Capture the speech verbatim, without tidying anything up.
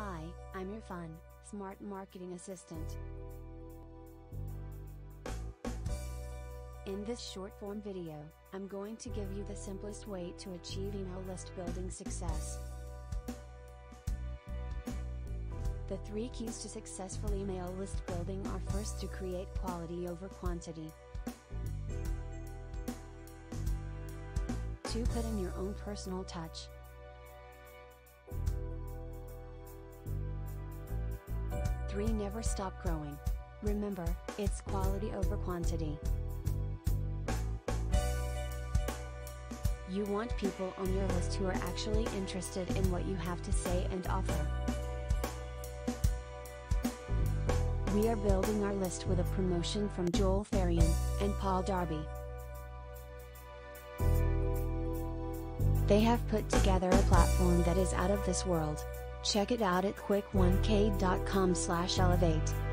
Hi, I'm your fun, smart marketing assistant. In this short form video, I'm going to give you the simplest way to achieve email list building success. The three keys to successful email list building are: first, to create quality over quantity; two, put in your own personal touch; three, never stop growing. Remember, it's quality over quantity. You want people on your list who are actually interested in what you have to say and offer. We are building our list with a promotion from Joel Therien and Paul Darby. They have put together a platform that is out of this world. Check it out at quick one k dot com slash elevate.